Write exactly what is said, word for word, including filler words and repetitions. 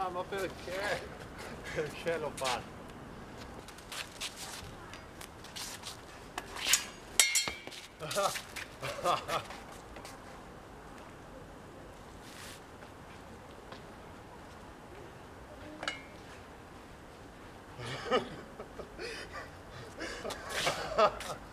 I'm up in the car. Kettle pot.